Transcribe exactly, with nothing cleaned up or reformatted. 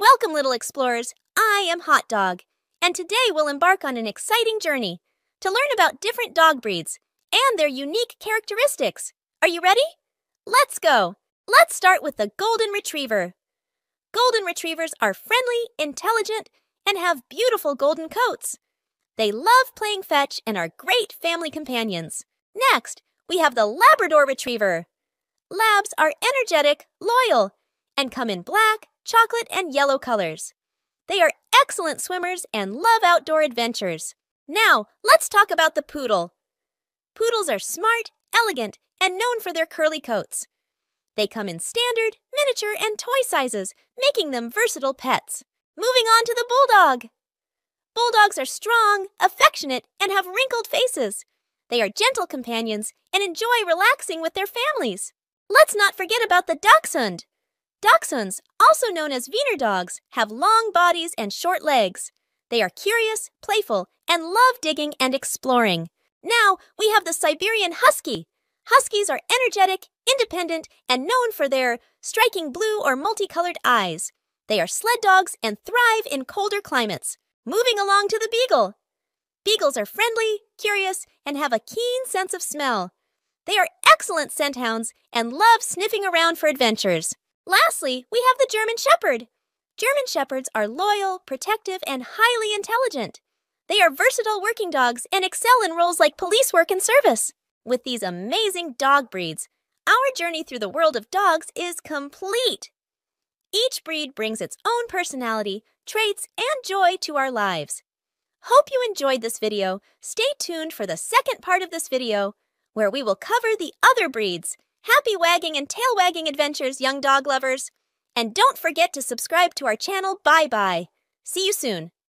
Welcome, little explorers. I am Hot Dog, and today we'll embark on an exciting journey to learn about different dog breeds and their unique characteristics. Are you ready? Let's go. Let's start with the golden retriever. Golden retrievers are friendly, intelligent, and have beautiful golden coats. They love playing fetch and are great family companions. Next, we have the Labrador retriever. Labs are energetic, loyal, and come in black, chocolate, and yellow colors. They are excellent swimmers and love outdoor adventures. Now, let's talk about the poodle. Poodles are smart, elegant, and known for their curly coats. They come in standard, miniature, and toy sizes, making them versatile pets. Moving on to the bulldog. Bulldogs are strong, affectionate, and have wrinkled faces. They are gentle companions and enjoy relaxing with their families. Let's not forget about the dachshund. Dachshunds, also known as wiener dogs, have long bodies and short legs. They are curious, playful, and love digging and exploring. Now, we have the Siberian husky. Huskies are energetic, independent, and known for their striking blue or multicolored eyes. They are sled dogs and thrive in colder climates. Moving along to the beagle. Beagles are friendly, curious, and have a keen sense of smell. They are excellent scent hounds and love sniffing around for adventures. Lastly, we have the German shepherd. German shepherds are loyal, protective, and highly intelligent. They are versatile working dogs and excel in roles like police work and service. With these amazing dog breeds, our journey through the world of dogs is complete. Each breed brings its own personality, traits, and joy to our lives. Hope you enjoyed this video. Stay tuned for the second part of this video, where we will cover the other breeds. Happy wagging and tail wagging adventures, young dog lovers. And don't forget to subscribe to our channel. Bye-bye. See you soon.